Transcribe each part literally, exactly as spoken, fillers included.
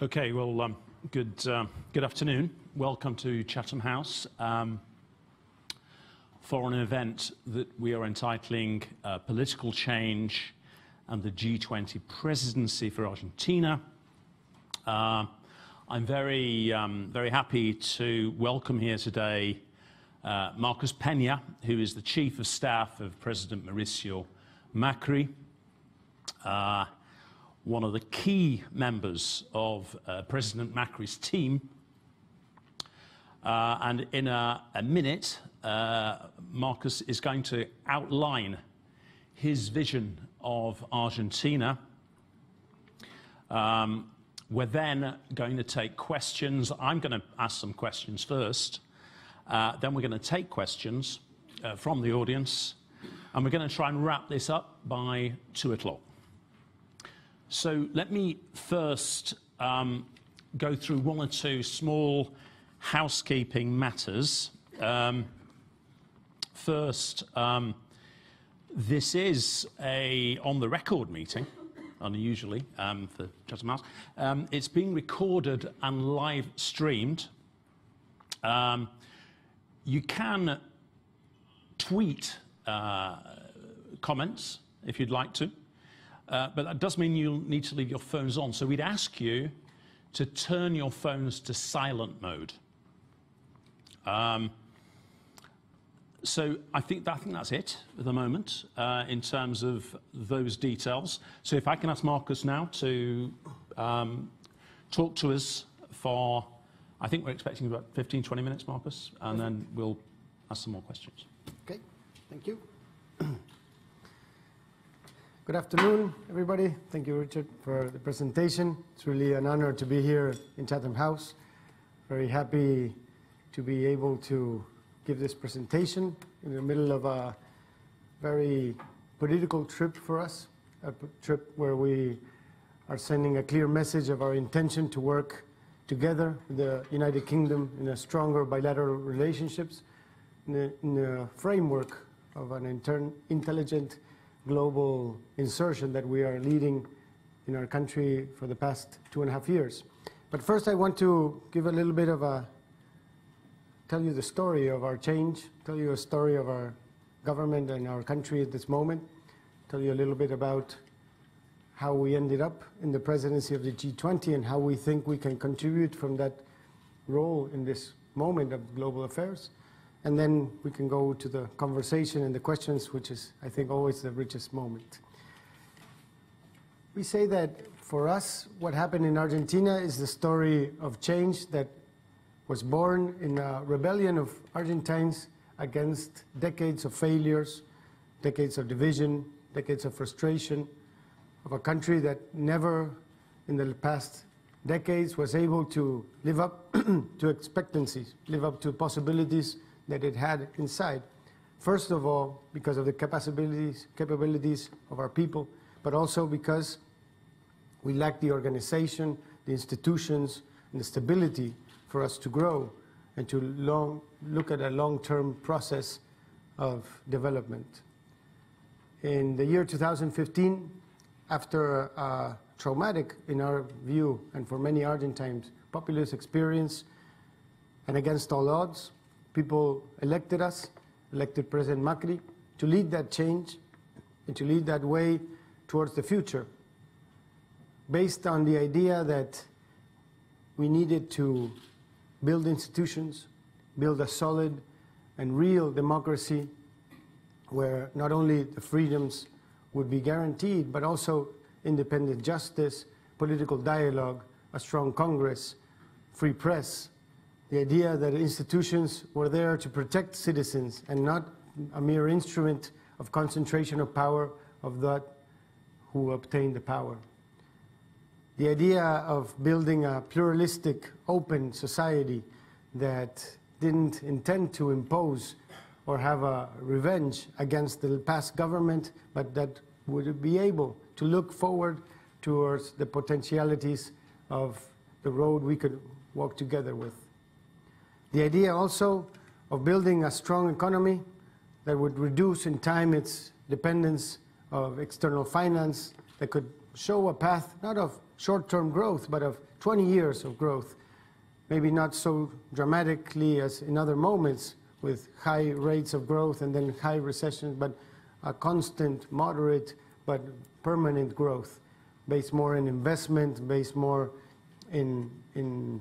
Okay, well, um, good, uh, good afternoon. Welcome to Chatham House um, for an event that we are entitling uh, Political Change and the G twenty Presidency for Argentina. Uh, I'm very, um, very happy to welcome here today uh, Marcos Peña, who is the Chief of Staff of President Mauricio Macri. Uh, one of the key members of uh, President Macri's team. Uh, and in a, a minute, uh, Marcos is going to outline his vision of Argentina. Um, we're then going to take questions. I'm going to ask some questions first. Uh, then we're going to take questions uh, from the audience. And we're going to try and wrap this up by two o'clock. So let me first um, go through one or two small housekeeping matters. Um, first, um, this is a on-the-record meeting, unusually um, for Chatham House. Um, it's being recorded and live-streamed. Um, you can tweet uh, comments if you'd like to. Uh, but that does mean you'll need to leave your phones on. So we'd ask you to turn your phones to silent mode. Um, so I think, that, I think that's it at the moment uh, in terms of those details. So if I can ask Marcos now to um, talk to us for, I think we're expecting about fifteen, twenty minutes, Marcos, and then we'll ask some more questions. Okay, thank you. Good afternoon, everybody. Thank you, Richard, for the presentation. It's really an honor to be here in Chatham House. Very happy to be able to give this presentation in the middle of a very political trip for us, a trip where we are sending a clear message of our intention to work together with the United Kingdom in a stronger bilateral relationships, in the, in the framework of an intern, intelligent global insertion that we are leading in our country for the past two and a half years. But first I want to give a little bit of a, tell you the story of our change, tell you a story of our government and our country at this moment, tell you a little bit about how we ended up in the presidency of the G twenty and how we think we can contribute from that role in this moment of global affairs. And then we can go to the conversation and the questions, which is, I think, always the richest moment. We say that for us, what happened in Argentina is the story of change that was born in a rebellion of Argentines against decades of failures, decades of division, decades of frustration, of a country that never in the past decades was able to live up to expectancies, live up to possibilities that it had inside. First of all, because of the capabilities, capabilities of our people, but also because we lack the organization, the institutions, and the stability for us to grow and to long, look at a long-term process of development. In the year two thousand fifteen, after a traumatic, in our view, and for many Argentines, populist experience, and against all odds, people elected us, elected President Macri, to lead that change and to lead that way towards the future, based on the idea that we needed to build institutions, build a solid and real democracy where not only the freedoms would be guaranteed, but also independent justice, political dialogue, a strong Congress, free press, the idea that institutions were there to protect citizens and not a mere instrument of concentration of power of that who obtained the power. The idea of building a pluralistic, open society that didn't intend to impose or have a revenge against the past government, but that would be able to look forward towards the potentialities of the road we could walk together with. The idea also of building a strong economy that would reduce in time its dependence of external finance, that could show a path, not of short-term growth, but of twenty years of growth, maybe not so dramatically as in other moments with high rates of growth and then high recession, but a constant, moderate, but permanent growth, based more in investment, based more in, in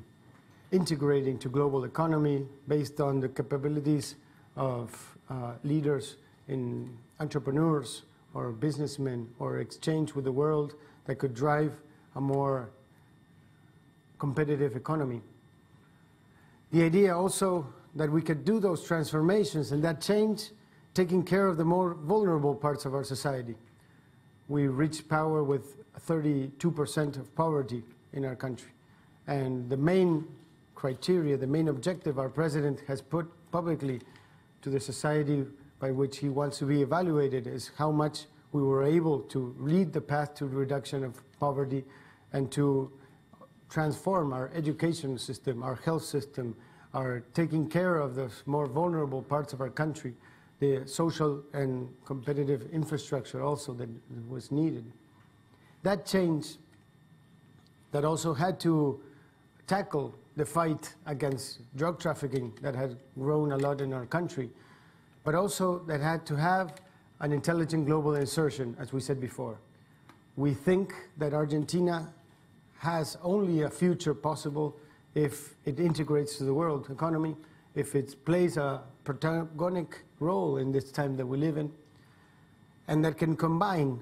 integrating to global economy, based on the capabilities of uh, leaders in entrepreneurs or businessmen or exchange with the world that could drive a more competitive economy. The idea also that we could do those transformations and that change, taking care of the more vulnerable parts of our society. We reached power with thirty-two percent of poverty in our country. And the main criteria, the main objective our president has put publicly to the society by which he wants to be evaluated is how much we were able to lead the path to reduction of poverty and to transform our education system, our health system, our taking care of the more vulnerable parts of our country, the social and competitive infrastructure also that was needed. That change that also had to tackle the fight against drug trafficking that had grown a lot in our country, but also that had to have an intelligent global insertion, as we said before. We think that Argentina has only a future possible if it integrates to the world economy, if it plays a protagonistic role in this time that we live in, and that can combine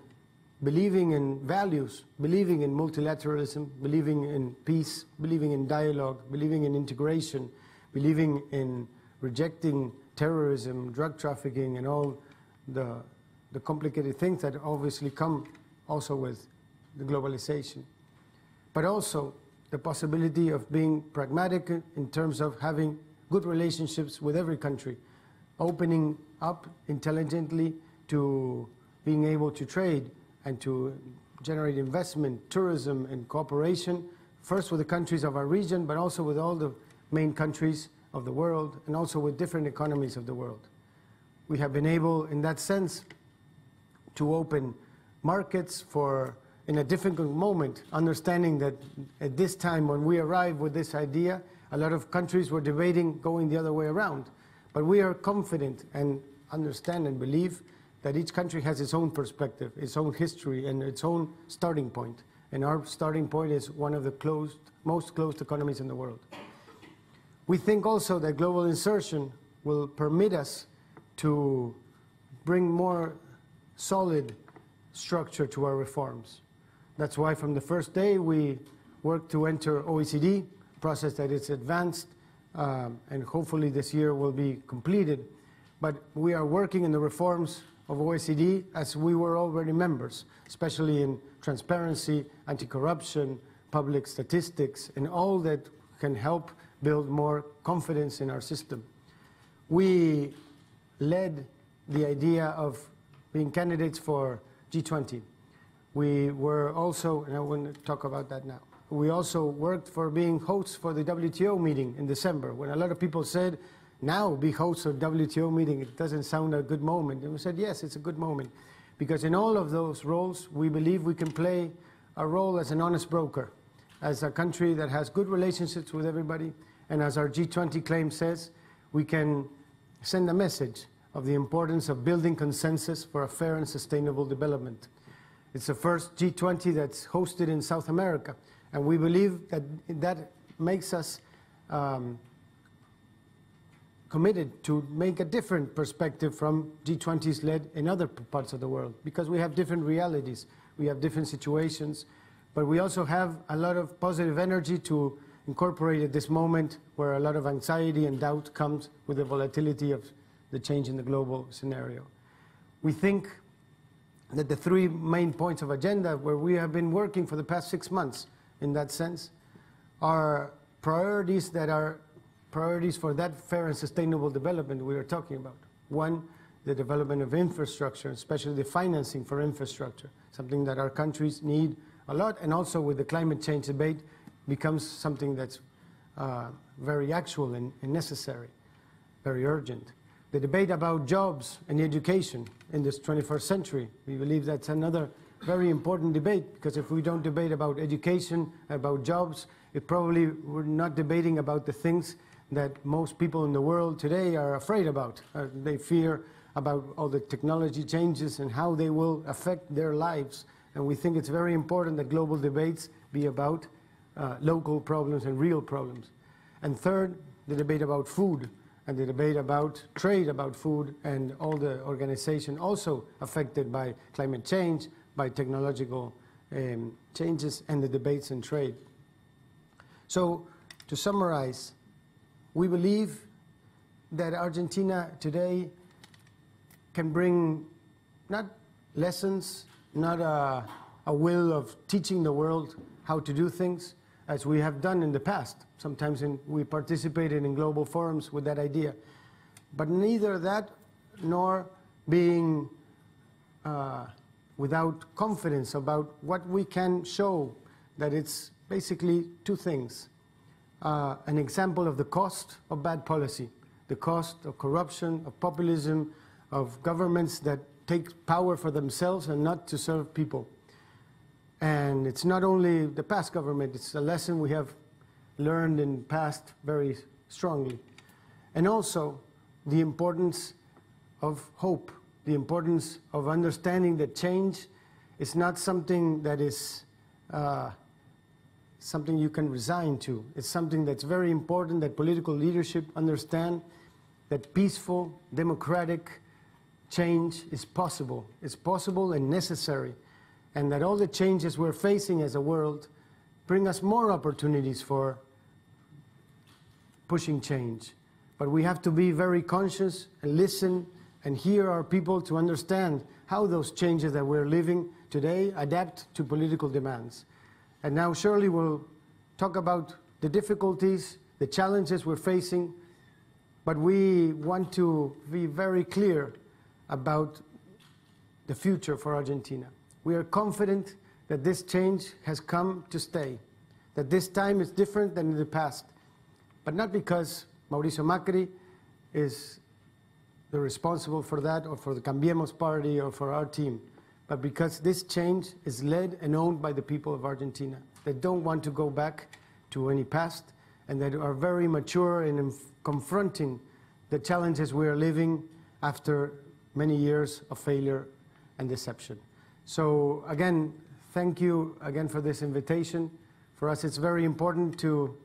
believing in values, believing in multilateralism, believing in peace, believing in dialogue, believing in integration, believing in rejecting terrorism, drug trafficking, and all the, the complicated things that obviously come also with the globalization. But also the possibility of being pragmatic in terms of having good relationships with every country, opening up intelligently to being able to trade and to generate investment, tourism, and cooperation, first with the countries of our region, but also with all the main countries of the world, and also with different economies of the world. We have been able, in that sense, to open markets for, in a difficult moment, understanding that at this time when we arrived with this idea, a lot of countries were debating going the other way around. But we are confident and understand and believe that each country has its own perspective, its own history, and its own starting point. And our starting point is one of the closed, most closed economies in the world. We think also that global insertion will permit us to bring more solid structure to our reforms. That's why from the first day we worked to enter O E C D, a process that is advanced, Um, and hopefully this year will be completed. But we are working in the reforms of O E C D as we were already members, especially in transparency, anti-corruption, public statistics, and all that can help build more confidence in our system. We led the idea of being candidates for G twenty. We were also, and I want to talk about that now, we also worked for being hosts for the W T O meeting in December, when a lot of people said, now be hosts of W T O meeting, it doesn't sound a good moment. And we said, yes, it's a good moment, because in all of those roles, we believe we can play a role as an honest broker, as a country that has good relationships with everybody, and as our G twenty claim says, we can send a message of the importance of building consensus for a fair and sustainable development. It's the first G twenty that's hosted in South America. And we believe that that makes us um, committed to make a different perspective from G twenties led in other parts of the world, because we have different realities, we have different situations, but we also have a lot of positive energy to incorporate at this moment where a lot of anxiety and doubt comes with the volatility of the change in the global scenario. We think that the three main points of agenda where we have been working for the past six months in that sense, are priorities that are priorities for that fair and sustainable development we are talking about. One, the development of infrastructure, especially the financing for infrastructure, something that our countries need a lot, and also with the climate change debate becomes something that's uh, very actual and, and necessary, very urgent. The debate about jobs and education in this twenty-first century, we believe that's another very important debate, because if we don't debate about education, about jobs, it probably we're not debating about the things that most people in the world today are afraid about. Uh, they fear about all the technology changes and how they will affect their lives. And we think it's very important that global debates be about uh, local problems and real problems. And third, the debate about food and the debate about trade about food and all the organization also affected by climate change, by technological um, changes, and the debates in trade. So, to summarize, we believe that Argentina today can bring not lessons, not a, a will of teaching the world how to do things, as we have done in the past. Sometimes in, we participated in global forums with that idea. But neither that nor being uh, without confidence about what we can show, that it's basically two things. Uh, an example of the cost of bad policy, the cost of corruption, of populism, of governments that take power for themselves and not to serve people. And it's not only the past government, it's a lesson we have learned in the past very strongly. And also the importance of hope, the importance of understanding that change is not something that is uh, something you can resign to. It's something that's very important that political leadership understand, that peaceful, democratic change is possible. It's possible and necessary, and that all the changes we're facing as a world bring us more opportunities for pushing change. But we have to be very conscious and listen and hear our people to understand how those changes that we're living today adapt to political demands. And now Shirley will talk about the difficulties, the challenges we're facing, but we want to be very clear about the future for Argentina. We are confident that this change has come to stay, that this time is different than in the past, but not because Mauricio Macri is the responsible for that, or for the Cambiemos party, or for our team, but because this change is led and owned by the people of Argentina. They don't want to go back to any past, and that are very mature in confronting the challenges we are living after many years of failure and deception. So again, thank you again for this invitation. For us, it's very important to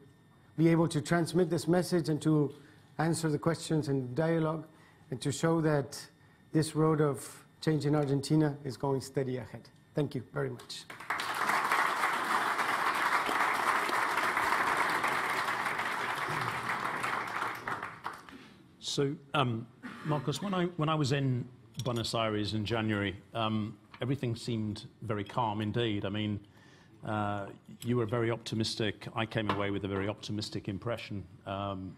be able to transmit this message and to answer the questions and dialogue, and to show that this road of change in Argentina is going steady ahead. Thank you very much. So, um, Marcos, when I, when I was in Buenos Aires in January, um, everything seemed very calm indeed. I mean, uh, you were very optimistic. I came away with a very optimistic impression. Um,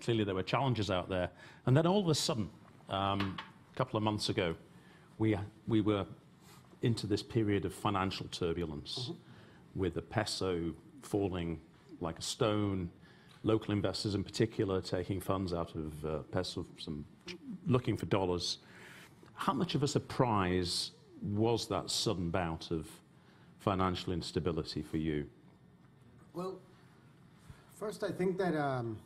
clearly there were challenges out there. And then all of a sudden, um, a couple of months ago, We, we were into this period of financial turbulence, mm-hmm. with the peso falling like a stone, local investors in particular taking funds out of uh, peso, some, looking for dollars. How much of a surprise was that sudden bout of financial instability for you? Well, first I think that um,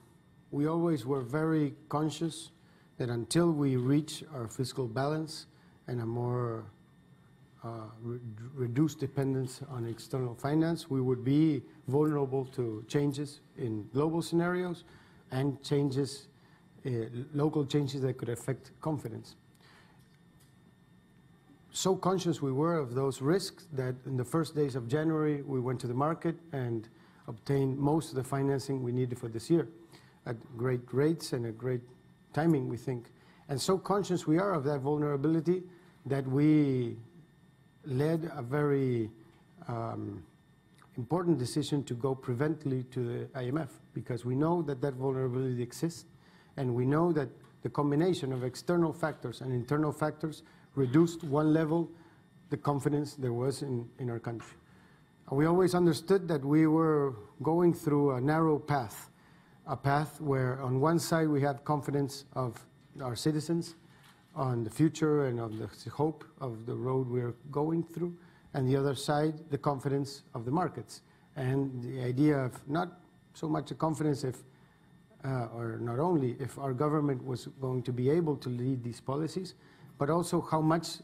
we always were very conscious that until we reach our fiscal balance and a more uh, re reduced dependence on external finance, we would be vulnerable to changes in global scenarios and changes, uh, local changes that could affect confidence. So conscious we were of those risks that in the first days of January, we went to the market and obtained most of the financing we needed for this year at great rates and at great timing, we think. And so conscious we are of that vulnerability that we led a very um, important decision to go preventively to the I M F, because we know that that vulnerability exists, and we know that the combination of external factors and internal factors reduced one level the confidence there was in, in our country. We always understood that we were going through a narrow path, a path where on one side we had confidence of our citizens on the future and on the hope of the road we are going through, and the other side, the confidence of the markets. And the idea of not so much the confidence if, uh, or not only, if our government was going to be able to lead these policies, but also how much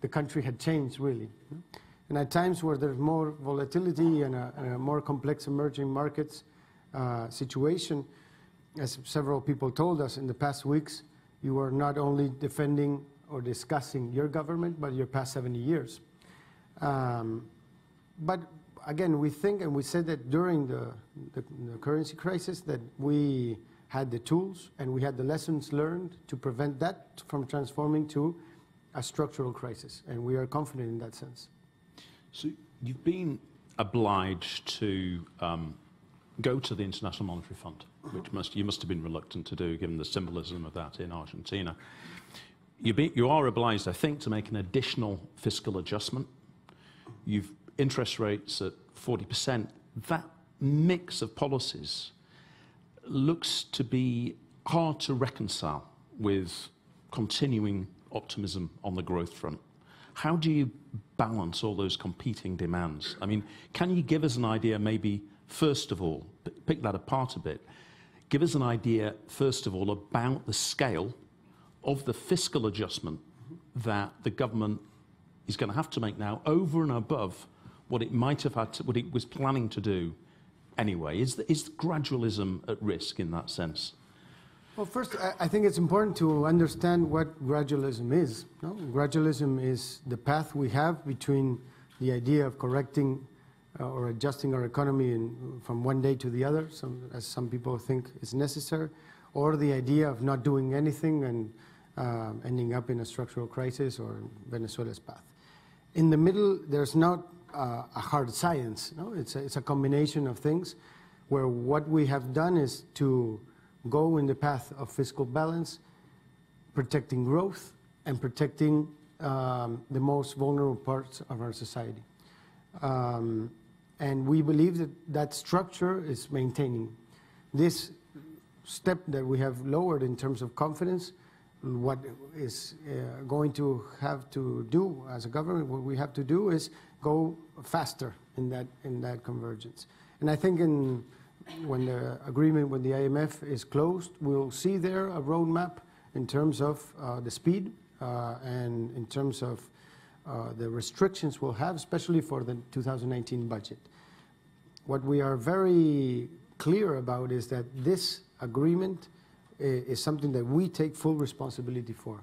the country had changed, really. And at times where there's more volatility and a, and a more complex emerging markets uh, situation, as several people told us in the past weeks, you are not only defending or discussing your government, but your past seventy years. Um, but again, we think, and we said that during the, the, the currency crisis, that we had the tools and we had the lessons learned to prevent that from transforming to a structural crisis. And we are confident in that sense. So you've been obliged to um, go to the International Monetary Fund, which must, you must have been reluctant to do, given the symbolism of that in Argentina. You, be, you are obliged, I think, to make an additional fiscal adjustment. You've interest rates at forty percent. That mix of policies looks to be hard to reconcile with continuing optimism on the growth front. How do you balance all those competing demands? I mean, can you give us an idea, maybe, first of all, pick that apart a bit, give us an idea, first of all, about the scale of the fiscal adjustment that the government is going to have to make now, over and above what it might have had, to, what it was planning to do anyway. Is, the, is gradualism at risk in that sense? Well, first, I, I think it's important to understand what gradualism is. No? Gradualism is the path we have between the idea of correcting uh, or adjusting our economy in, from one day to the other, some, as some people think is necessary, or the idea of not doing anything and uh, ending up in a structural crisis or Venezuela's path. In the middle, there's not uh, a hard science. No? It's, a, it's a combination of things where what we have done is to go in the path of fiscal balance, protecting growth and protecting um, the most vulnerable parts of our society. Um, and we believe that that structure is maintaining. This step that we have lowered in terms of confidence, what is uh, going to have to do as a government, what we have to do is go faster in that, in that convergence. And I think in, when the agreement with the I M F is closed, we'll see there a roadmap in terms of uh, the speed uh, and in terms of uh, the restrictions we'll have, especially for the two thousand nineteen budget. What we are very clear about is that this agreement is something that we take full responsibility for.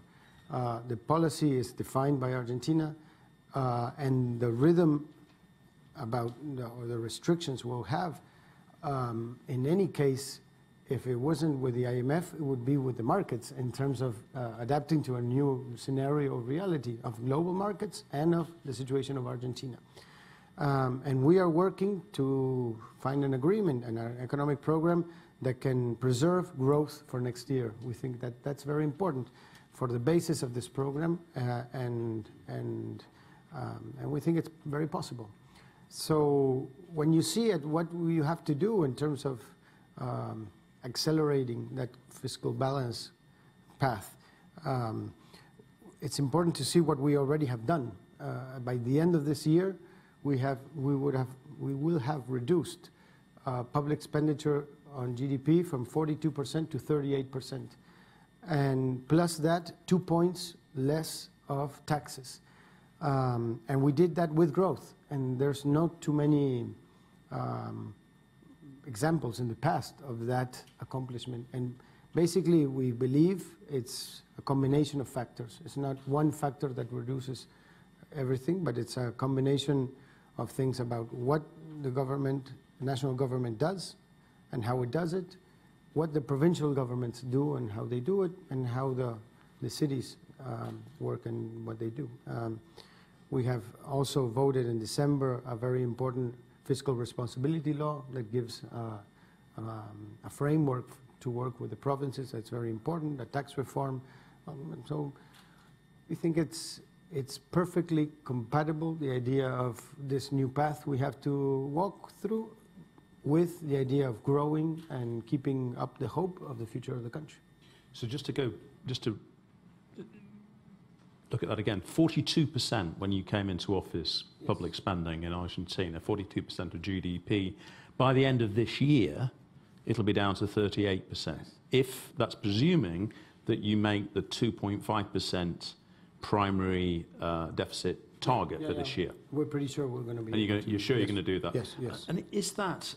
Uh, the policy is defined by Argentina, uh, and the rhythm about the, or the restrictions we'll have, um, in any case, if it wasn't with the I M F, it would be with the markets in terms of uh, adapting to a new scenario or reality of global markets and of the situation of Argentina. Um, and we are working to find an agreement and an economic program that can preserve growth for next year. We think that that's very important for the basis of this program, uh, and, and, um, and we think it's very possible. So when you see it, what you have to do in terms of um, accelerating that fiscal balance path, um, it's important to see what we already have done. Uh, by the end of this year, we, have, we, would have, we will have reduced uh, public expenditure on G D P from forty-two percent to thirty-eight percent. And plus that, two points less of taxes. Um, and we did that with growth. And there's not too many um, examples in the past of that accomplishment. And basically, we believe it's a combination of factors. It's not one factor that reduces everything, but it's a combination of things about what the government, the national government does, and how it does it, what the provincial governments do and how they do it, and how the, the cities um, work and what they do. Um, we have also voted in December a very important fiscal responsibility law that gives uh, um, a framework to work with the provinces. That's very important, a tax reform. Um, and so we think it's, it's perfectly compatible, the idea of this new path we have to walk through, with the idea of growing and keeping up the hope of the future of the country. So just to go, just to look at that again, forty-two percent when you came into office, yes. Public spending in Argentina, forty-two percent of G D P. By the end of this year, it'll be down to thirty-eight percent, if that's presuming that you make the two point five percent primary uh, deficit target yeah, for yeah. this year. We're pretty sure we're going to be... And you're, gonna, you're sure yes. you're going to do that? Yes, yes. And is that,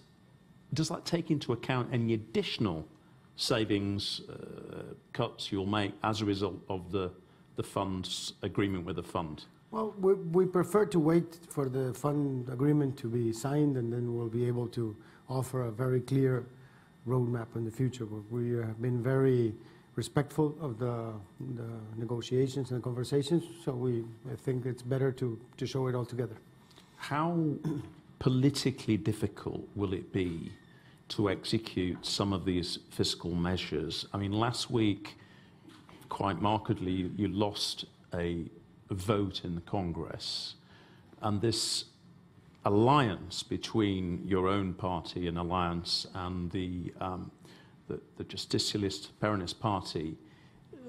does that take into account any additional savings uh, cuts you'll make as a result of the, the fund's agreement with the fund? Well, we, we prefer to wait for the fund agreement to be signed, and then we'll be able to offer a very clear roadmap in the future. We have been very respectful of the, the negotiations and the conversations, so we I think it's better to, to show it all together. How politically difficult will it be to execute some of these fiscal measures? I mean, last week, quite markedly, you, you lost a vote in the Congress, and this alliance between your own party, an alliance, and the, um, the, the Justicialist Peronist Party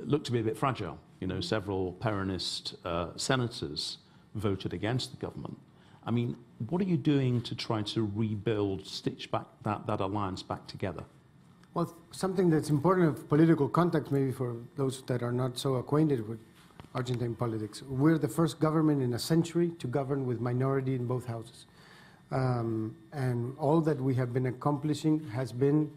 looked to be a bit fragile. You know, several Peronist uh, senators voted against the government. I mean, what are you doing to try to rebuild, stitch back that, that alliance back together? Well, something that's important of political context, maybe for those that are not so acquainted with Argentine politics. We're the first government in a century to govern with minority in both houses. Um, and all that we have been accomplishing has been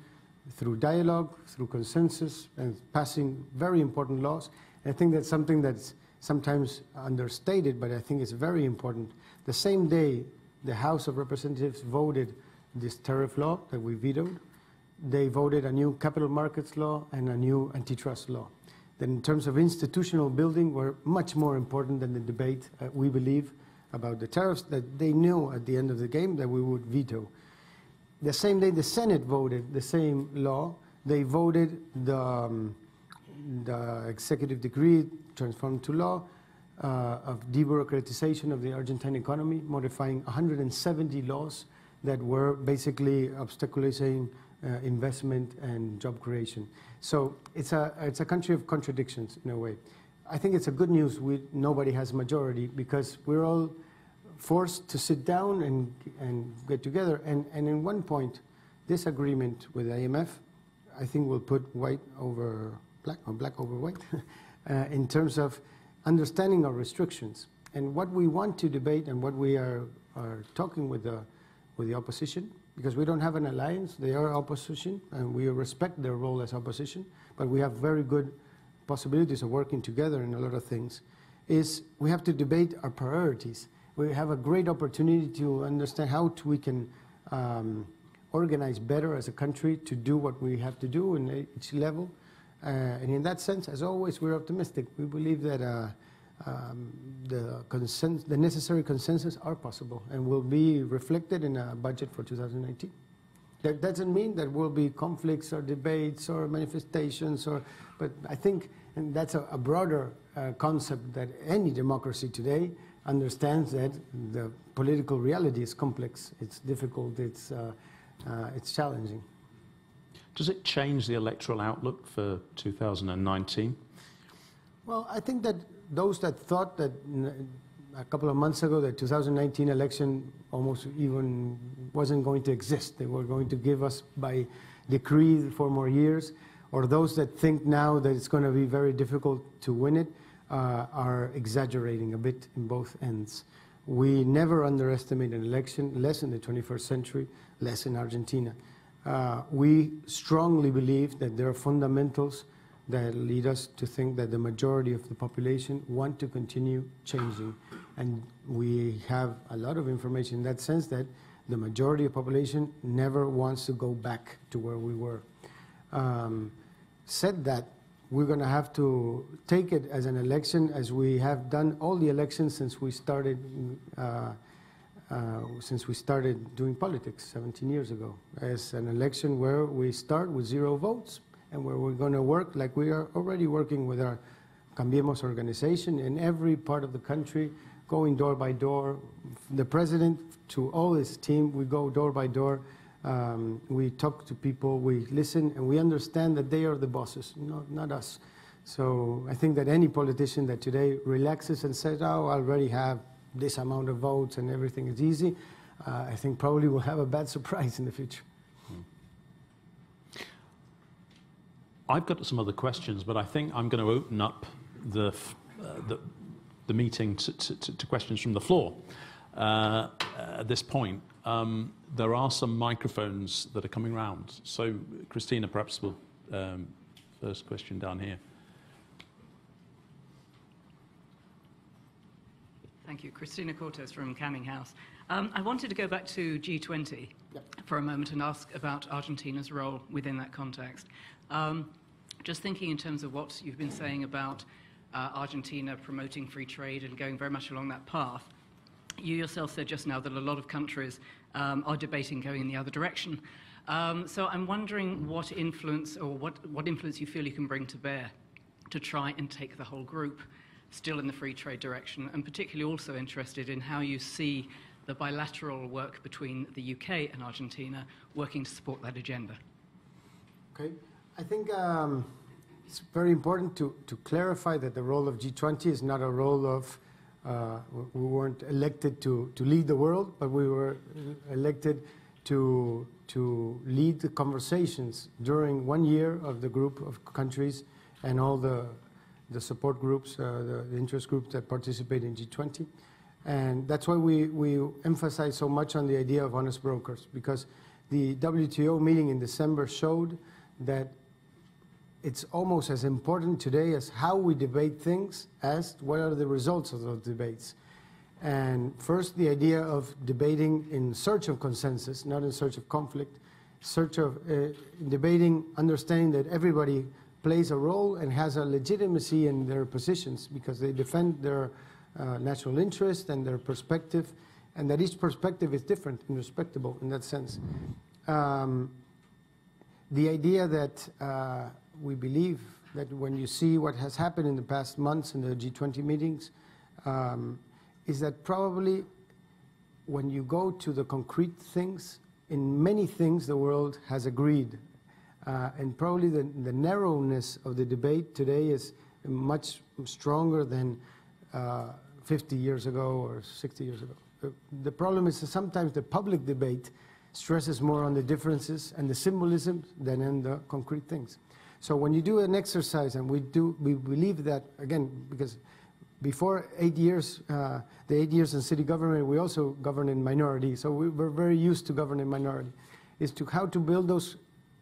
through dialogue, through consensus, and passing very important laws. And I think that's something that's sometimes understated, but I think it's very important. The same day the House of Representatives voted this tariff law that we vetoed, they voted a new capital markets law and a new antitrust law. In terms of institutional building, were much more important than the debate, uh, we believe, about the tariffs, that they knew at the end of the game that we would veto. The same day the Senate voted the same law, they voted the, um, the executive decree transformed to law uh, of debureaucratization of the Argentine economy, modifying one hundred seventy laws that were basically obstaculizing Uh, investment and job creation. So it's a, it's a country of contradictions in a way. I think it's a good news we, nobody has majority, because we're all forced to sit down and, and get together. And, and in one point, this agreement with the I M F, I think will put white over black, or black over white, uh, in terms of understanding our restrictions. And what we want to debate and what we are, are talking with the, with the opposition, because we don't have an alliance, they are opposition, and we respect their role as opposition, but we have very good possibilities of working together in a lot of things, is we have to debate our priorities. We have a great opportunity to understand how to, we can um, organize better as a country to do what we have to do in each level. Uh, and in that sense, as always, we're optimistic. We believe that uh, Um, the, consens the necessary consensus are possible and will be reflected in a budget for two thousand nineteen. That doesn't mean that there will be conflicts or debates or manifestations, or, but I think and that's a, a broader uh, concept that any democracy today understands, that the political reality is complex, it's difficult, it's, uh, uh, it's challenging. Does it change the electoral outlook for two thousand nineteen? Well, I think that those that thought that a couple of months ago the two thousand nineteen election almost even wasn't going to exist, they were going to give us by decree for more years, or those that think now that it's going to be very difficult to win it, uh, are exaggerating a bit in both ends. We never underestimate an election, less in the twenty-first century, less in Argentina. Uh, we strongly believe that there are fundamentals that lead us to think that the majority of the population want to continue changing. And we have a lot of information in that sense that the majority of the population never wants to go back to where we were. Um, said that, we're going to have to take it as an election, as we have done all the elections since we started, uh, uh, since we started doing politics seventeen years ago, as an election where we start with zero votes, and where we're going to work like we are already working with our Cambiemos organization in every part of the country, going door by door, the president to all his team, we go door by door, um, we talk to people, we listen, and we understand that they are the bosses, not, not us. So I think that any politician that today relaxes and says, oh, I already have this amount of votes and everything is easy, uh, I think probably will have a bad surprise in the future. I've got some other questions, but I think I'm going to open up the, uh, the, the meeting to, to, to questions from the floor uh, at this point. Um, there are some microphones that are coming round. So, Cristina, perhaps we'll... Um, first question down here. Thank you. Cristina Cortes from Chatham House. Um, I wanted to go back to G twenty yep. for a moment and ask about Argentina's role within that context. Um, just thinking in terms of what you've been saying about uh, Argentina promoting free trade and going very much along that path, you yourself said just now that a lot of countries um, are debating going in the other direction. Um, so I'm wondering what influence or what, what influence you feel you can bring to bear to try and take the whole group still in the free trade direction, and particularly also interested in how you see the bilateral work between the U K and Argentina working to support that agenda. Okay. I think um, it's very important to, to clarify that the role of G twenty is not a role of, uh, we weren't elected to, to lead the world, but we were elected to to lead the conversations during one year of the group of countries and all the, the support groups, uh, the, the interest groups that participate in G twenty. And that's why we, we emphasize so much on the idea of honest brokers, because the W T O meeting in December showed that it's almost as important today as how we debate things as what are the results of those debates. And first, the idea of debating in search of consensus, not in search of conflict, search of uh, debating, understanding that everybody plays a role and has a legitimacy in their positions because they defend their uh, national interest and their perspective, and that each perspective is different and respectable in that sense. Um, the idea that uh, we believe that when you see what has happened in the past months in the G twenty meetings, um, is that probably when you go to the concrete things, in many things the world has agreed. Uh, and probably the, the narrowness of the debate today is much stronger than uh, fifty years ago or sixty years ago. The, the problem is that sometimes the public debate stresses more on the differences and the symbolism than in the concrete things. So when you do an exercise, and we do, we believe that, again, because before eight years, uh, the eight years in city government, we also governed in minority. So we were very used to governing minority. Is to how to build those,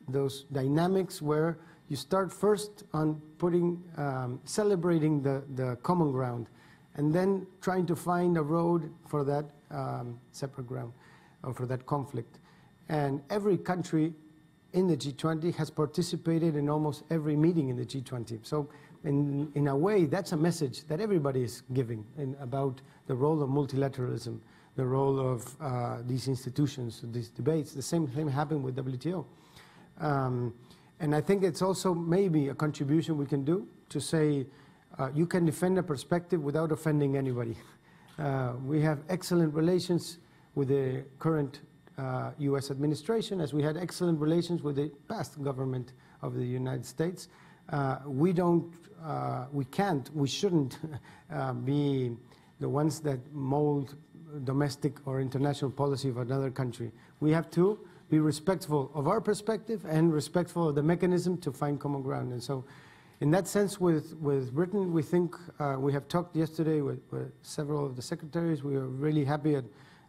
those dynamics where you start first on putting, um, celebrating the, the common ground, and then trying to find a road for that um, separate ground, or for that conflict. And every country in the G twenty has participated in almost every meeting in the G twenty. So. In, in a way, that's a message that everybody is giving in, about the role of multilateralism, the role of uh, these institutions, these debates. The same thing happened with W T O. Um, and I think it's also maybe a contribution we can do to say uh, you can defend a perspective without offending anybody. Uh, we have excellent relations with the current uh, U S administration, as we had excellent relations with the past government of the United States. Uh, we don't, uh, we can't, we shouldn't uh, be the ones that mold domestic or international policy of another country. We have to be respectful of our perspective and respectful of the mechanism to find common ground. And so, in that sense, with, with Britain, we think, uh, we have talked yesterday with, with several of the secretaries. We are really happy at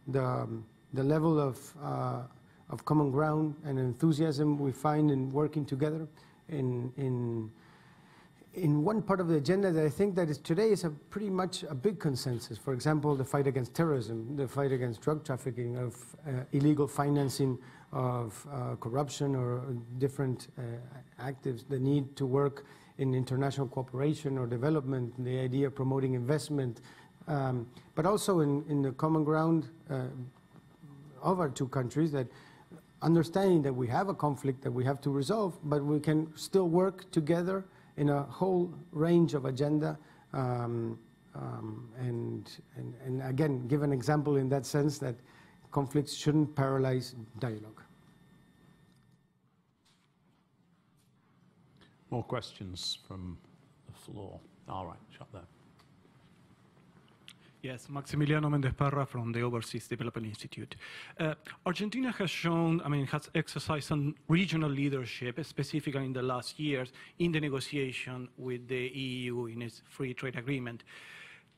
the, um, the level of, uh, of common ground and enthusiasm we find in working together. In, in, in one part of the agenda that I think that is today is a pretty much a big consensus. For example, the fight against terrorism, the fight against drug trafficking, of uh, illegal financing, of uh, corruption or different uh, actives, the need to work in international cooperation or development, the idea of promoting investment, um, but also in, in the common ground uh, of our two countries, that understanding that we have a conflict that we have to resolve, but we can still work together in a whole range of agenda. Um, um, and, and, and again, give an example in that sense that conflicts shouldn't paralyze dialogue. More questions from floor. All right, shut that. Yes, Maximiliano Mendez Parra from the Overseas Development Institute. Uh, Argentina has shown, I mean, has exercised some regional leadership, specifically in the last years, in the negotiation with the E U in its free trade agreement.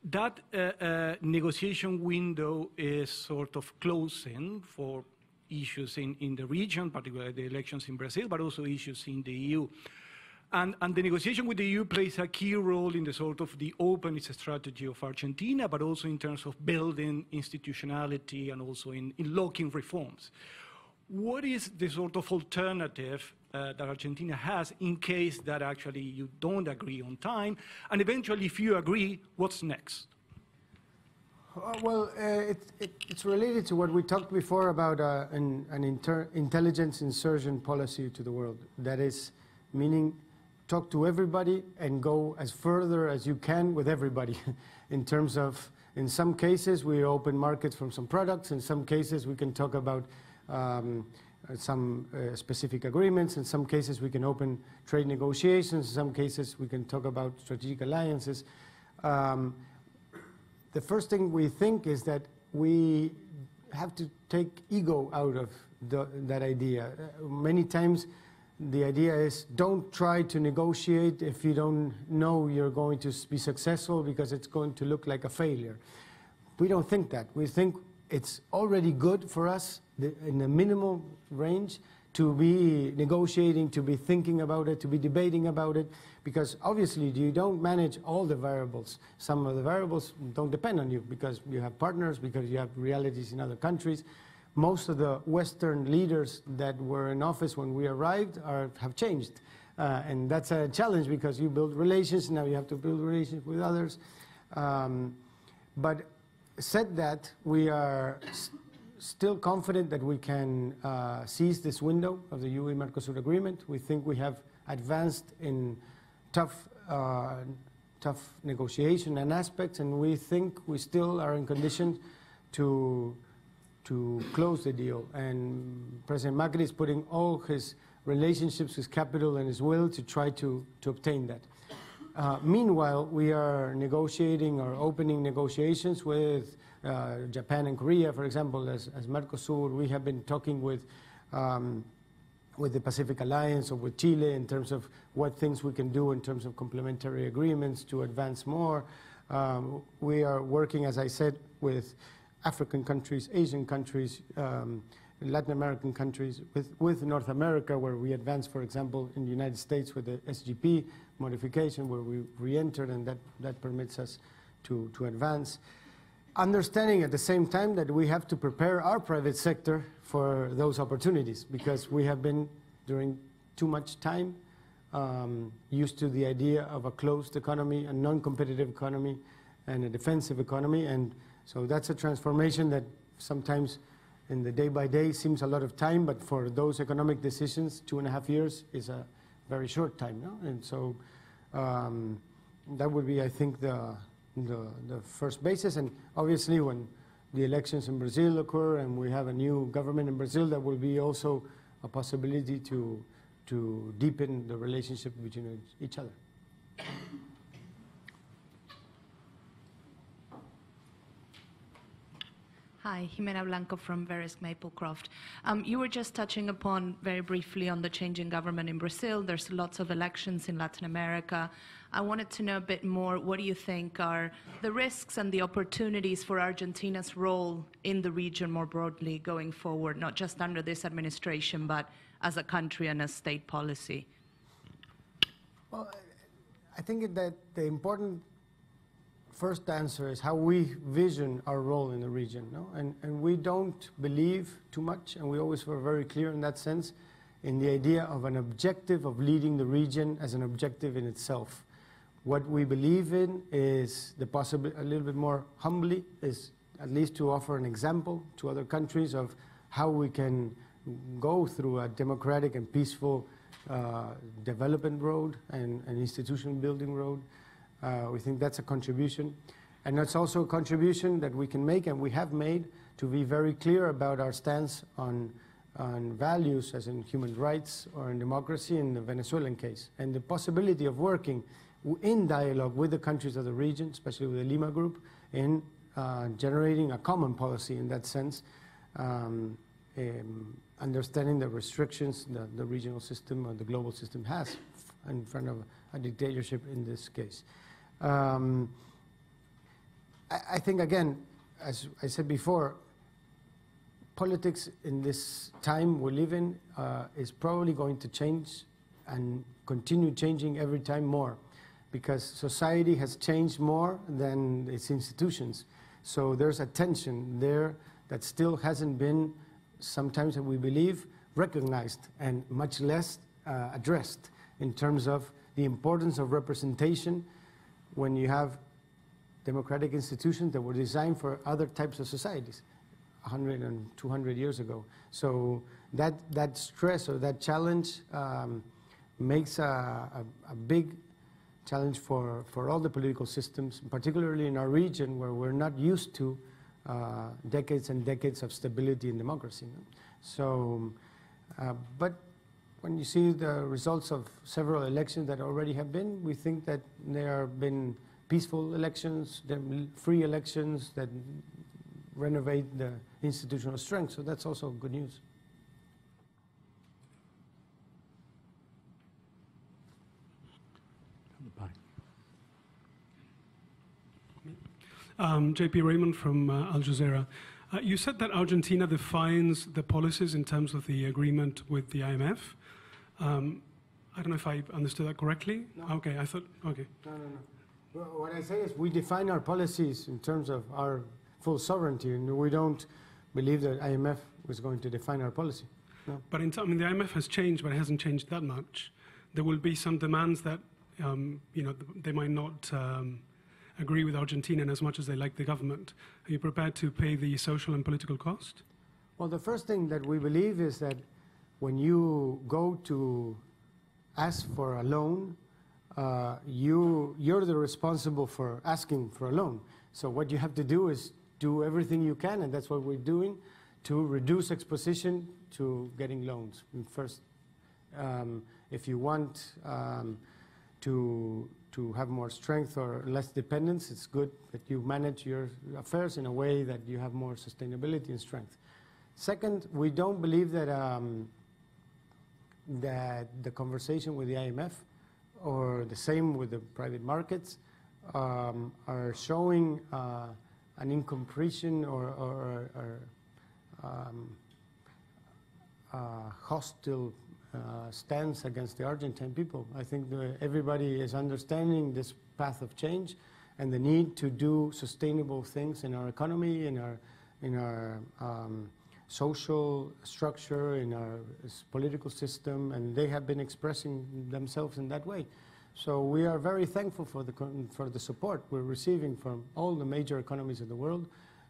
That uh, uh, negotiation window is sort of closing for issues in, in the region, particularly the elections in Brazil, but also issues in the E U. And, and the negotiation with the E U plays a key role in the sort of the open strategy of Argentina, but also in terms of building institutionality and also in, in locking reforms. What is the sort of alternative uh, that Argentina has in case that actually you don't agree on time? And eventually, if you agree, what's next? Uh, well, uh, it, it, it's related to what we talked before about uh, an, an inter intelligence insertion policy to the world. That is, meaning, talk to everybody and go as further as you can with everybody in terms of, in some cases, we open markets from some products. In some cases, we can talk about um, some uh, specific agreements. In some cases, we can open trade negotiations. In some cases, we can talk about strategic alliances. Um, the first thing we think is that we have to take ego out of the, that idea. Uh, many times, the idea is don't try to negotiate if you don't know you're going to be successful because it's going to look like a failure. We don't think that. We think it's already good for us the, in the minimal range to be negotiating, to be thinking about it, to be debating about it, because obviously you don't manage all the variables. Some of the variables don't depend on you because you have partners, because you have realities in other countries. Most of the Western leaders that were in office when we arrived are, have changed. Uh, and that's a challenge because you build relations, now you have to build relations with others. Um, but said that, we are st still confident that we can uh, seize this window of the E U Mercosur agreement. We think we have advanced in tough, uh, tough negotiation and aspects, and we think we still are in condition to to close the deal. And President Macri is putting all his relationships, his capital, and his will to try to, to obtain that. Uh, meanwhile, we are negotiating or opening negotiations with uh, Japan and Korea, for example, as, as Mercosur. We have been talking with, um, with the Pacific Alliance or with Chile in terms of what things we can do in terms of complementary agreements to advance more. Um, we are working, as I said, with African countries, Asian countries, um, Latin American countries, with, with North America, where we advanced, for example, in the United States with the S G P modification, where we re-entered, and that, that permits us to, to advance. Understanding at the same time that we have to prepare our private sector for those opportunities, because we have been, during too much time, um, used to the idea of a closed economy, a non-competitive economy, and a defensive economy. And so that's a transformation that sometimes in the day-by-day seems a lot of time, but for those economic decisions, two and a half years is a very short time. No? And so um, that would be, I think, the, the, the first basis. And obviously, when the elections in Brazil occur and we have a new government in Brazil, that will be also a possibility to, to deepen the relationship between each other. Hi, Jimena Blanco from Verisk Maplecroft. Um, you were just touching upon very briefly on the changing government in Brazil. There's lots of elections in Latin America. I wanted to know a bit more, what do you think are the risks and the opportunities for Argentina's role in the region more broadly going forward, not just under this administration, but as a country and as state policy? Well, I think that the important first answer is how we vision our role in the region, no? and, and we don't believe too much, and we always were very clear in that sense, in the idea of an objective of leading the region as an objective in itself. What we believe in is the possible, a little bit more humbly, is at least to offer an example to other countries of how we can go through a democratic and peaceful uh, development road and an institution building road. Uh, we think that's a contribution, and that's also a contribution that we can make, and we have made, to be very clear about our stance on, on values, as in human rights or in democracy in the Venezuelan case, and the possibility of working in dialogue with the countries of the region, especially with the Lima Group, in uh, generating a common policy in that sense, um, um, understanding the restrictions that the regional system or the global system has in front of a dictatorship in this case. Um, I, I think, again, as I said before, politics in this time we live in uh, is probably going to change and continue changing every time more, because society has changed more than its institutions. So there's a tension there that still hasn't been, sometimes we believe, recognized and much less uh, addressed in terms of the importance of representation when you have democratic institutions that were designed for other types of societies one hundred and two hundred years ago. So that, that stress or that challenge um, makes a, a, a big challenge for, for all the political systems, particularly in our region where we're not used to uh, decades and decades of stability and democracy. No? So, uh, but when you see the results of several elections that already have been, we think that there have been peaceful elections, free elections that renovate the institutional strength. So that's also good news. Um, J P Raymond from uh, Al Jazeera. Uh, you said that Argentina defines the policies in terms of the agreement with the I M F. Um, I don't know if I understood that correctly. No. Okay, I thought, okay. No, no, no. Well, what I say is we define our policies in terms of our full sovereignty, and we don't believe that I M F was going to define our policy. No. But in I mean, the I M F has changed, but it hasn't changed that much. There will be some demands that, um, you know, they might not um, agree with Argentina in as much as they like the government. Are you prepared to pay the social and political cost? Well, the first thing that we believe is that when you go to ask for a loan, uh, you, you're the responsible for asking for a loan. So what you have to do is do everything you can, and that's what we're doing, to reduce exposition to getting loans. And first, um, if you want um, to, to have more strength or less dependence, it's good that you manage your affairs in a way that you have more sustainability and strength. Second, we don't believe that, um, that the conversation with the I M F or the same with the private markets um, are showing uh, an incompletion or, or, or um, uh, hostile Uh, stance against the Argentine people. I think the, everybody is understanding this path of change and the need to do sustainable things in our economy, in our, in our um, social structure, in our political system, and they have been expressing themselves in that way. So we are very thankful for the, for the support we're receiving from all the major economies of the world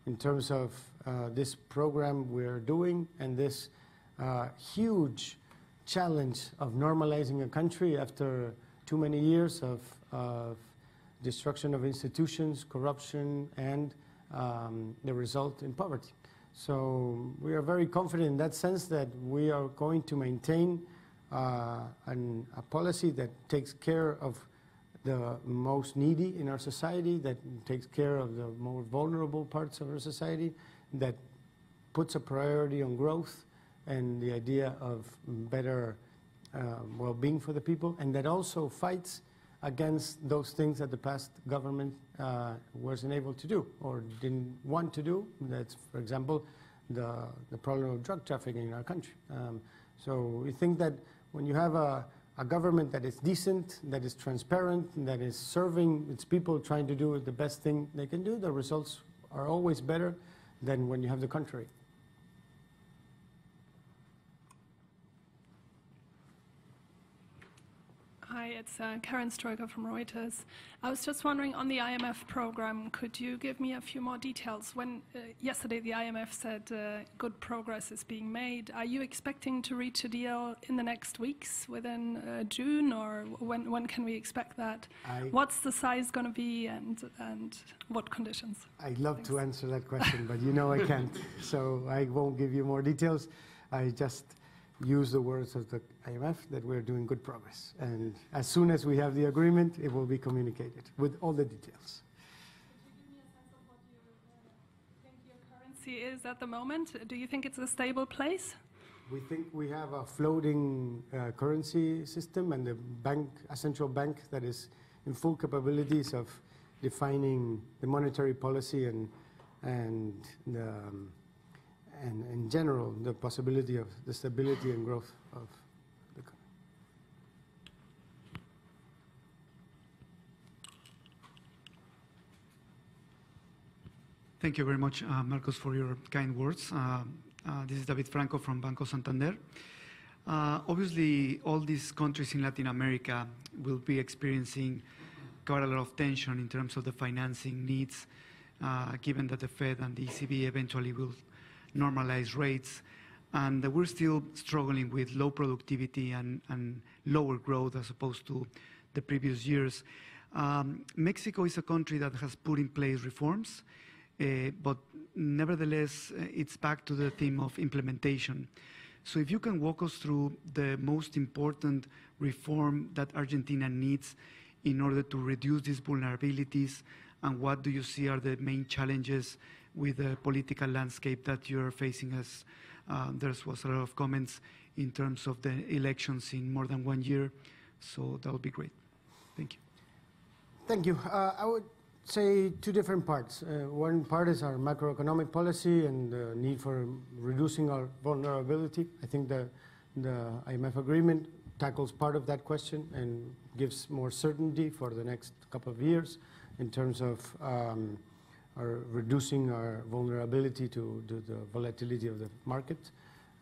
in terms of uh, this program we're doing and this uh, huge challenge of normalizing a country after too many years of, of destruction of institutions, corruption, and um, the result in poverty. So we are very confident in that sense that we are going to maintain uh, an, a policy that takes care of the most needy in our society, that takes care of the more vulnerable parts of our society, that puts a priority on growth and the idea of better uh, well-being for the people, and that also fights against those things that the past government uh, wasn't able to do or didn't want to do. That's, for example, the, the problem of drug trafficking in our country. Um, so we think that when you have a, a government that is decent, that is transparent, that is serving its people, trying to do the best thing they can do, the results are always better than when you have the contrary. Hi, it's uh, Karen Stroiker from Reuters. I was just wondering, on the I M F program, could you give me a few more details? When uh, yesterday the I M F said uh, good progress is being made, are you expecting to reach a deal in the next weeks, within uh, June, or when, when can we expect that? I What's the size going to be, and, and what conditions? I'd love Thanks. to answer that question, but you know I can't, so I won't give you more details. I just use the words of the I M F that we're doing good progress. And as soon as we have the agreement, it will be communicated with all the details. Is at the moment. Do you think it's a stable place? We think we have a floating uh, currency system and a bank, a central bank that is in full capabilities of defining the monetary policy and and the, um, and in general the possibility of the stability and growth of the country. Thank you very much, uh, Marcos, for your kind words. Uh, uh, this is David Franco from Banco Santander. Uh, obviously, all these countries in Latin America will be experiencing quite a lot of tension in terms of the financing needs, uh, given that the Fed and the E C B eventually will normalize rates. And we're still struggling with low productivity and, and lower growth as opposed to the previous years. Um, Mexico is a country that has put in place reforms. Uh, but nevertheless, uh, it's back to the theme of implementation. So if you can walk us through the most important reform that Argentina needs in order to reduce these vulnerabilities, and what do you see are the main challenges with the political landscape that you're facing, as uh, there was a lot of comments in terms of the elections in more than one year. So that would be great. Thank you. Thank you. Uh, I would say two different parts. Uh, one part is our macroeconomic policy and the need for reducing our vulnerability. I think the, the I M F agreement tackles part of that question and gives more certainty for the next couple of years in terms of um, our reducing our vulnerability to, to the volatility of the market.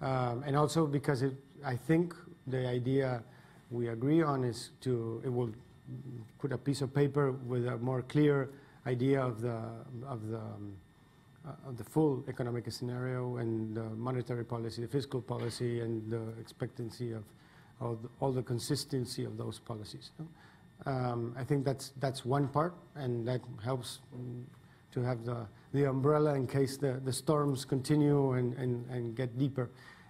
Um, and also because it, I think the idea we agree on is to, it will put a piece of paper with a more clear idea of the of the um, uh, of the full economic scenario and the monetary policy, the fiscal policy, and the expectancy of, of the, all the consistency of those policies. Um, I think that's that's one part, and that helps to have the the umbrella in case the the storms continue and and, and get deeper.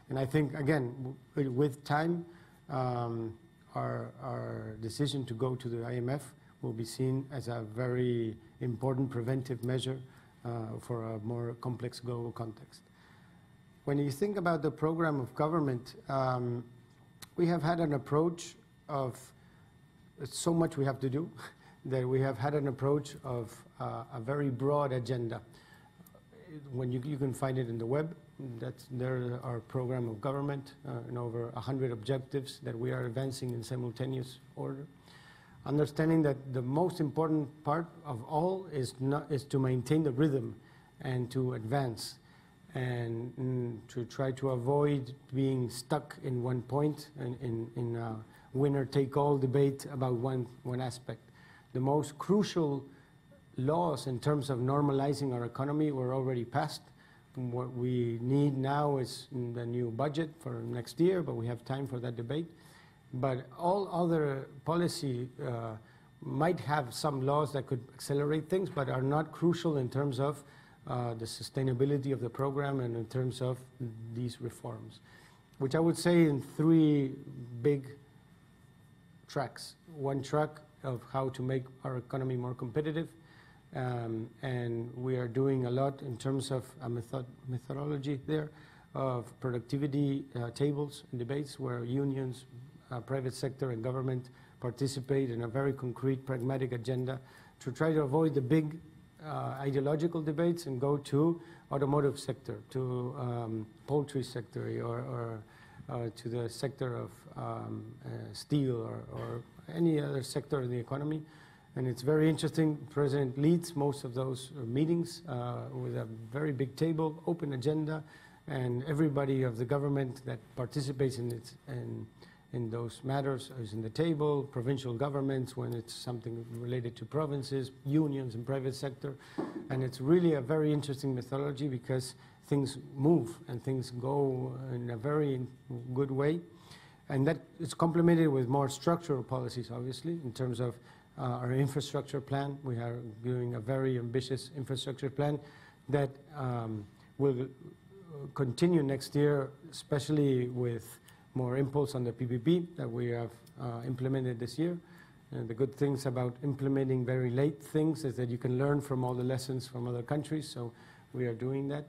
And I think again w with time. Um, Our, our decision to go to the I M F will be seen as a very important preventive measure uh, for a more complex global context. When you think about the program of government, um, we have had an approach of so much we have to do that we have had an approach of uh, a very broad agenda. When you, you can find it in the web, that's there our program of government uh, and over one hundred objectives that we are advancing in simultaneous order. Understanding that the most important part of all is, not, is to maintain the rhythm and to advance and, and to try to avoid being stuck in one point and in, in a winner-take-all debate about one, one aspect. The most crucial laws in terms of normalizing our economy were already passed. What we need now is the new budget for next year, but we have time for that debate. But all other policy uh, might have some laws that could accelerate things, but are not crucial in terms of uh, the sustainability of the program and in terms of these reforms, which I would say in three big tracks. One track of how to make our economy more competitive. Um, and we are doing a lot in terms of a method methodology there of productivity uh, tables and debates where unions, uh, private sector and government participate in a very concrete pragmatic agenda to try to avoid the big uh, ideological debates and go to automotive sector, to um, poultry sector or, or uh, to the sector of um, uh, steel or, or any other sector in the economy. And it's very interesting. The president leads most of those meetings uh, with a very big table, open agenda, and everybody of the government that participates in it and in those matters is in the table. Provincial governments, when it's something related to provinces, unions, and private sector, and it's really a very interesting methodology because things move and things go in a very good way, and that it's complemented with more structural policies, obviously, in terms of. Uh, our infrastructure plan. We are doing a very ambitious infrastructure plan that um, will continue next year, especially with more impulse on the P P P that we have uh, implemented this year. And the good things about implementing very late things is that you can learn from all the lessons from other countries, so we are doing that.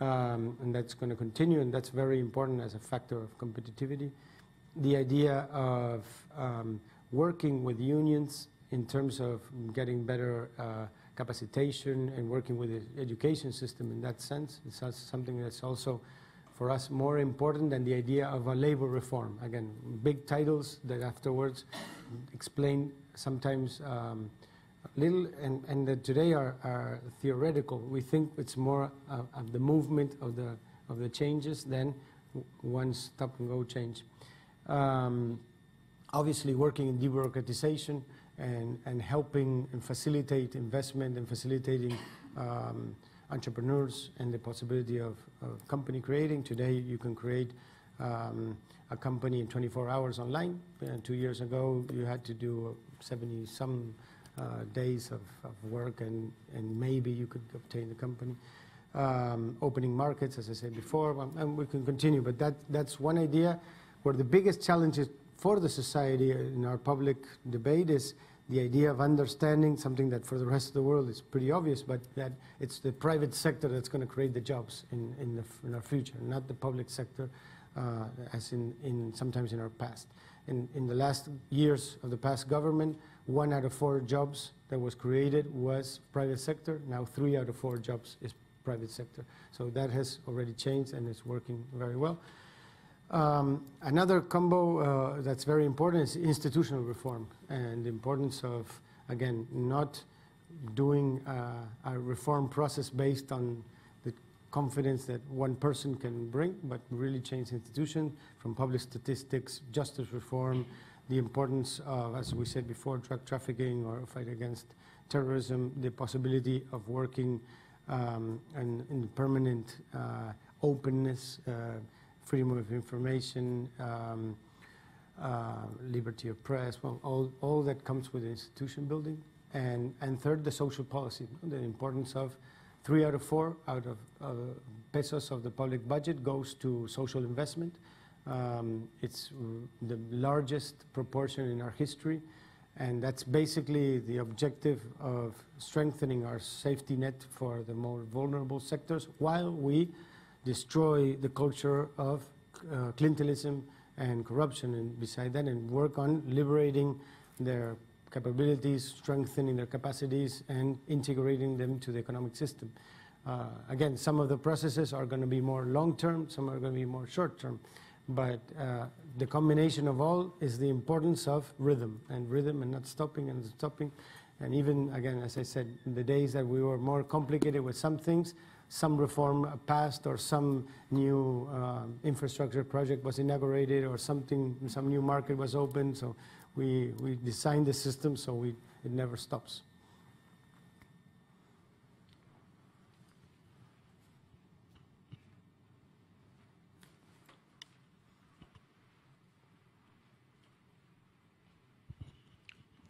Um, and that's going to continue, and that's very important as a factor of competitivity. The idea of um, working with unions in terms of getting better uh, capacitation and working with the education system in that sense is something that's also, for us, more important than the idea of a labor reform. Again, big titles that afterwards explain sometimes um, little, and, and that today are, are theoretical. We think it's more uh, of the movement of the, of the changes than one stop-and-go change. Um, obviously, working in debureaucratization and, and helping and facilitate investment and facilitating um, entrepreneurs and the possibility of, of company creating. Today, you can create um, a company in twenty-four hours online. Uh, two years ago, you had to do seventy some Uh, days of, of work, and, and maybe you could obtain the company. Um, opening markets, as I said before, and we can continue, but that, that's one idea where the biggest challenges for the society in our public debate is the idea of understanding something that for the rest of the world is pretty obvious, but that it's the private sector that's going to create the jobs in, in, the, in our future, not the public sector uh, as in, in sometimes in our past. In, in the last years of the past government, one out of four jobs that was created was private sector. Now three out of four jobs is private sector. So that has already changed and it's working very well. Um, another combo uh, that's very important is institutional reform and the importance of, again, not doing uh, a reform process based on the confidence that one person can bring, but really change institution from public statistics, justice reform, the importance of, as we said before, drug trafficking or fight against terrorism, the possibility of working um, in, in permanent uh, openness, uh, freedom of information, um, uh, liberty of press, well, all, all that comes with institution building. And, and third, the social policy, the importance of three out of four out of uh, pesos of the public budget goes to social investment. Um, it's the largest proportion in our history, and that's basically the objective of strengthening our safety net for the more vulnerable sectors while we destroy the culture of uh, clientelism and corruption, and beside that, and work on liberating their capabilities, strengthening their capacities, and integrating them to the economic system. Uh, again, some of the processes are going to be more long-term, some are going to be more short-term. But uh, the combination of all is the importance of rhythm, and rhythm and not stopping and stopping. And even, again, as I said, in the days that we were more complicated with some things, some reform passed or some new uh, infrastructure project was inaugurated or something, some new market was opened. So we, we designed the system so we, it never stops.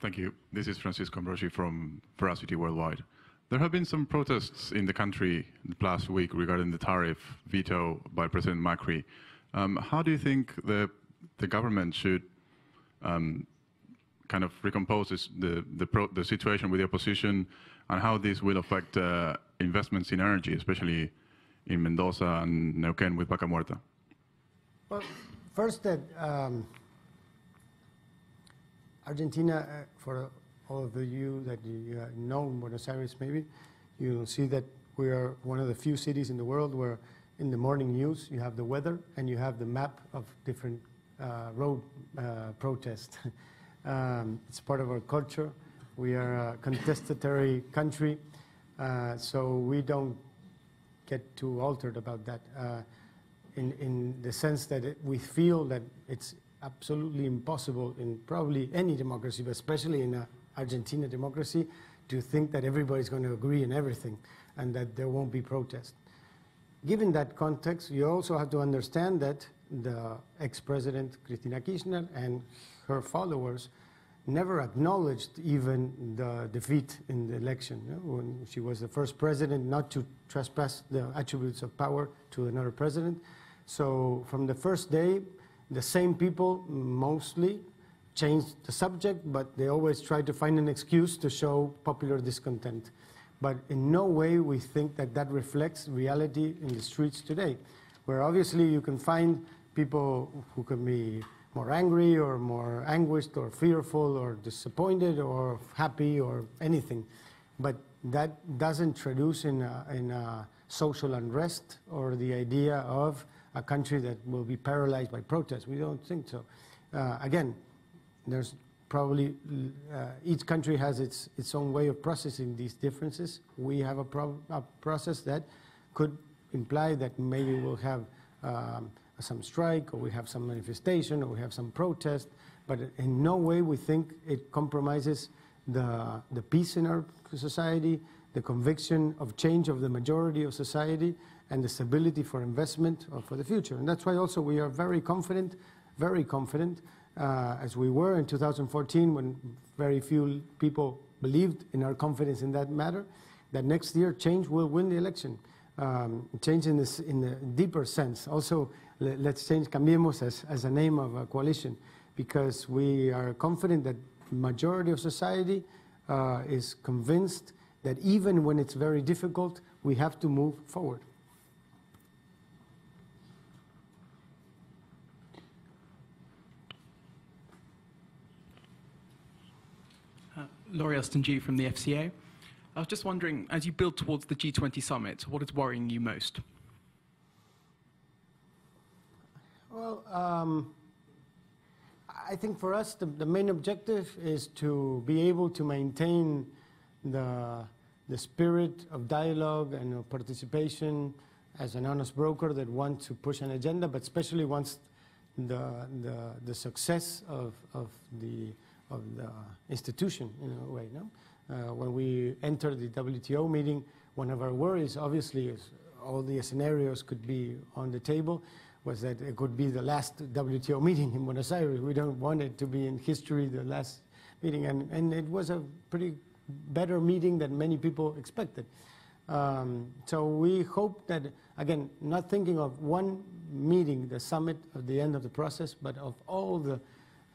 Thank you. This is Francisco Ambrosi from Veracity Worldwide. There have been some protests in the country the last week regarding the tariff veto by President Macri. Um, how do you think the, the government should um, kind of recompose this, the, the, pro the situation with the opposition, and how this will affect uh, investments in energy, especially in Mendoza and Neuquén with Vaca Muerta? Well, first that... Um Argentina, uh, for all of you that you uh, know in Buenos Aires maybe, you'll see that we are one of the few cities in the world where in the morning news you have the weather and you have the map of different uh, road uh, protests. um, it's part of our culture. We are a contestatory country, uh, so we don't get too altered about that uh, in, in the sense that it, we feel that it's absolutely impossible in probably any democracy, but especially in an Argentina democracy, to think that everybody's going to agree in everything and that there won't be protest. Given that context, you also have to understand that the ex-president Cristina Kirchner and her followers never acknowledged even the defeat in the election, you know, when she was the first president not to trespass the attributes of power to another president. So from the first day, the same people mostly change the subject, but they always try to find an excuse to show popular discontent. But in no way we think that that reflects reality in the streets today, where obviously you can find people who can be more angry or more anguished or fearful or disappointed or happy or anything. But that doesn't traduce in a, in a social unrest or the idea of a country that will be paralyzed by protests. We don't think so. Uh, again, there's probably, uh, each country has its, its own way of processing these differences. We have a, pro a process that could imply that maybe we'll have um, some strike, or we have some manifestation, or we have some protest, but in no way we think it compromises the, the peace in our society, the conviction of change of the majority of society, and the stability for investment or for the future. And that's why also we are very confident, very confident, uh, as we were in two thousand fourteen, when very few people believed in our confidence in that matter, that next year change will win the election. Um, change in, this, in the deeper sense. Also, let's change Cambiemos as, as a name of a coalition, because we are confident that majority of society uh, is convinced that even when it's very difficult, we have to move forward. Uh, Laurie Elston-G from the F C A. I was just wondering, as you build towards the G twenty summit, what is worrying you most? Well, um, I think for us the, the main objective is to be able to maintain the, the spirit of dialogue and of participation as an honest broker that wants to push an agenda, but especially once the, the, the success of, of, the, of the institution in a way. No? Uh, when we entered the W T O meeting, one of our worries, obviously, is all the scenarios could be on the table, was that it could be the last W T O meeting in Buenos Aires. We don't want it to be in history the last meeting. And, and it was a pretty better meeting than many people expected. Um, so we hope that, again, not thinking of one meeting, the summit at the end of the process, but of all the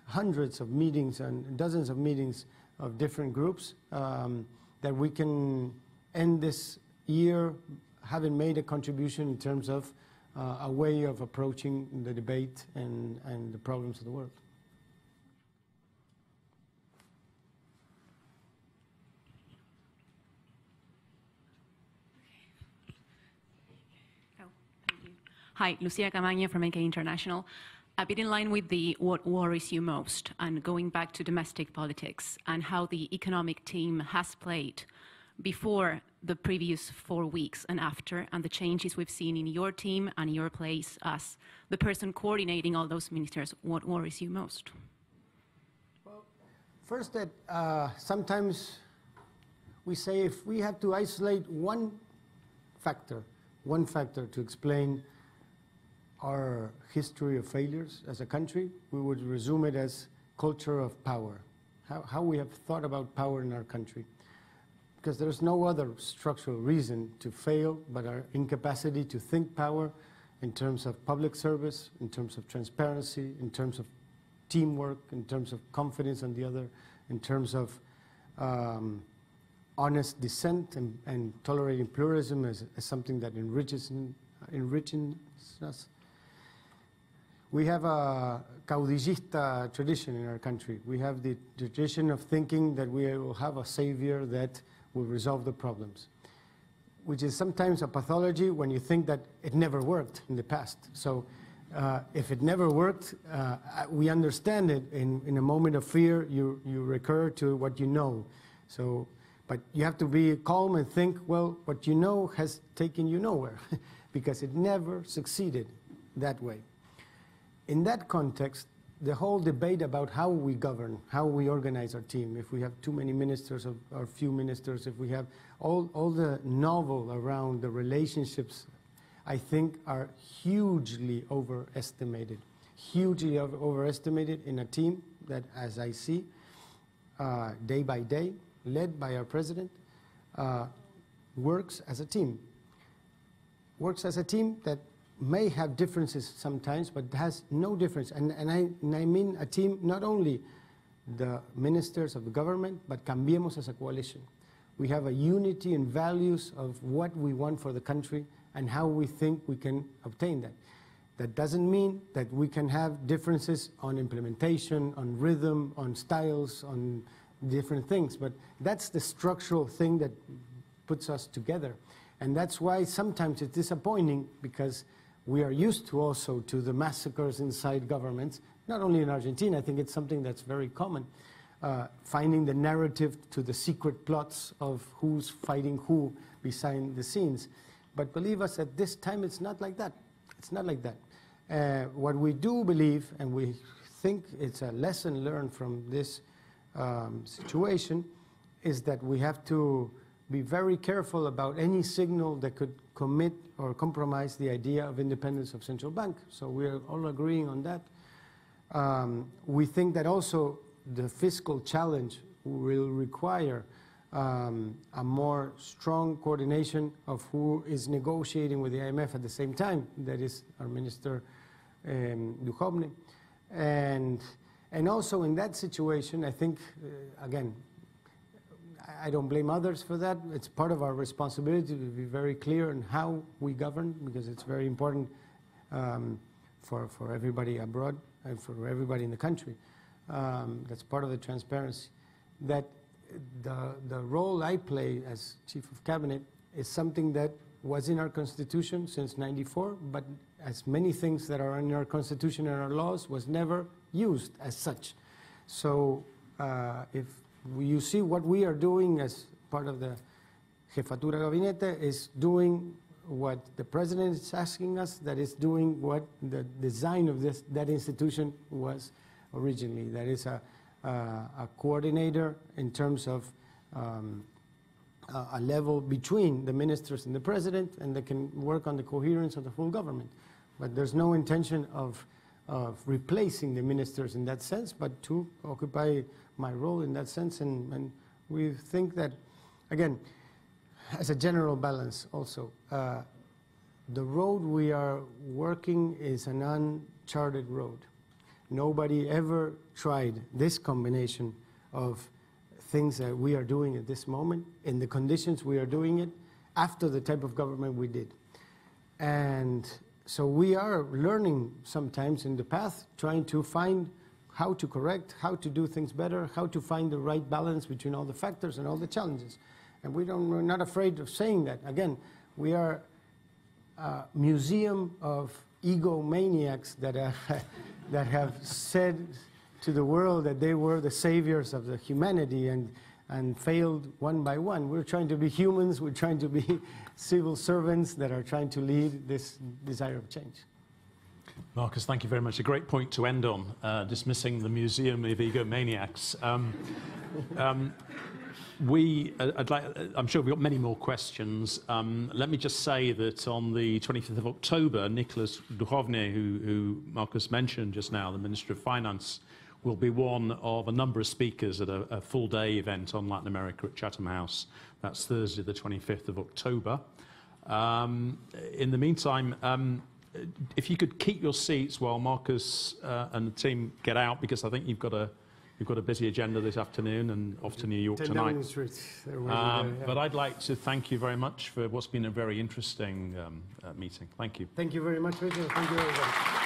hundreds of meetings and dozens of meetings of different groups, um, that we can end this year having made a contribution in terms of Uh, a way of approaching the debate and, and the problems of the world. Oh, thank you. Hi, Lucia Camaña from N K International. A bit in line with the what worries you most, and going back to domestic politics and how the economic team has played before the previous four weeks and after, and the changes we've seen in your team and your place as the person coordinating all those ministers, what worries you most? Well, first that uh, sometimes we say if we have to isolate one factor, one factor to explain our history of failures as a country, we would resume it as culture of power, how, how we have thought about power in our country. Because there's no other structural reason to fail but our incapacity to think power in terms of public service, in terms of transparency, in terms of teamwork, in terms of confidence on the other, in terms of um, honest dissent and, and tolerating pluralism as, as something that enriches, enriches us. We have a caudillista tradition in our country. We have the tradition of thinking that we will have a savior that will resolve the problems, which is sometimes a pathology when you think that it never worked in the past. So uh, if it never worked, uh, we understand it. In, in a moment of fear, you, you recur to what you know. So, but you have to be calm and think, well, what you know has taken you nowhere, because it never succeeded that way. In that context, the whole debate about how we govern, how we organize our team, if we have too many ministers or, or few ministers, if we have all, all the novel around the relationships, I think are hugely overestimated, hugely over overestimated in a team that, as I see, uh, day by day, led by our president, uh, works as a team. Works as a team that may have differences sometimes, but has no difference. And, and, I, and I mean a team, not only the ministers of the government, but Cambiemos as a coalition. We have a unity in values of what we want for the country and how we think we can obtain that. That doesn't mean that we can have differences on implementation, on rhythm, on styles, on different things, but that's the structural thing that puts us together. And that's why sometimes it's disappointing, because we are used to also to the massacres inside governments, not only in Argentina. I think it's something that's very common, uh, finding the narrative to the secret plots of who's fighting who behind the scenes. But believe us, at this time it's not like that. It's not like that. Uh, what we do believe, and we think it's a lesson learned from this um, situation, is that we have to be very careful about any signal that could commit or compromise the idea of independence of central bank. So we are all agreeing on that. Um, we think that also the fiscal challenge will require um, a more strong coordination of who is negotiating with the I M F at the same time. That is our Minister um, Dujovne. And, and also in that situation, I think, uh, again, I don't blame others for that. It's part of our responsibility to be very clear on how we govern, because it's very important um, for, for everybody abroad and for everybody in the country. Um, that's part of the transparency. That the, the role I play as Chief of Cabinet is something that was in our Constitution since ninety-four, but as many things that are in our Constitution and our laws was never used as such. So uh, if you see what we are doing as part of the Jefatura Gabinete is doing what the President is asking us, that is doing what the design of this, that institution was originally. That is a, a, a coordinator in terms of um, a, a level between the ministers and the President, and they can work on the coherence of the full government. But there's no intention of, of replacing the ministers in that sense, but to occupy my role in that sense, and, and we think that, again, as a general balance also, uh, the road we are working is an uncharted road. Nobody ever tried this combination of things that we are doing at this moment, in the conditions we are doing it, after the type of government we did. And so we are learning sometimes in the path, trying to find how to correct, how to do things better, how to find the right balance between all the factors and all the challenges. And we don't, we're not afraid of saying that. Again, we are a museum of egomaniacs that, uh, that have said to the world that they were the saviors of the humanity and, and failed one by one. We're trying to be humans, we're trying to be civil servants that are trying to lead this desire of change. Marcos, thank you very much. A great point to end on, uh, dismissing the museum of egomaniacs. Um, um, we, uh, I'd like, I'm sure we've got many more questions. Um, let me just say that on the twenty-fifth of October, Nicolás Dujovne, who, who Marcos mentioned just now, the Minister of Finance, will be one of a number of speakers at a, a full-day event on Latin America at Chatham House. That's Thursday, the twenty-fifth of October. Um, in the meantime, um, if you could keep your seats while Marcos uh, and the team get out, because I think you've got a you've got a busy agenda this afternoon and off to New York tonight. Um, but I'd like to thank you very much for what's been a very interesting um, uh, meeting. Thank you. Thank you very much, Richard. Thank you, everybody.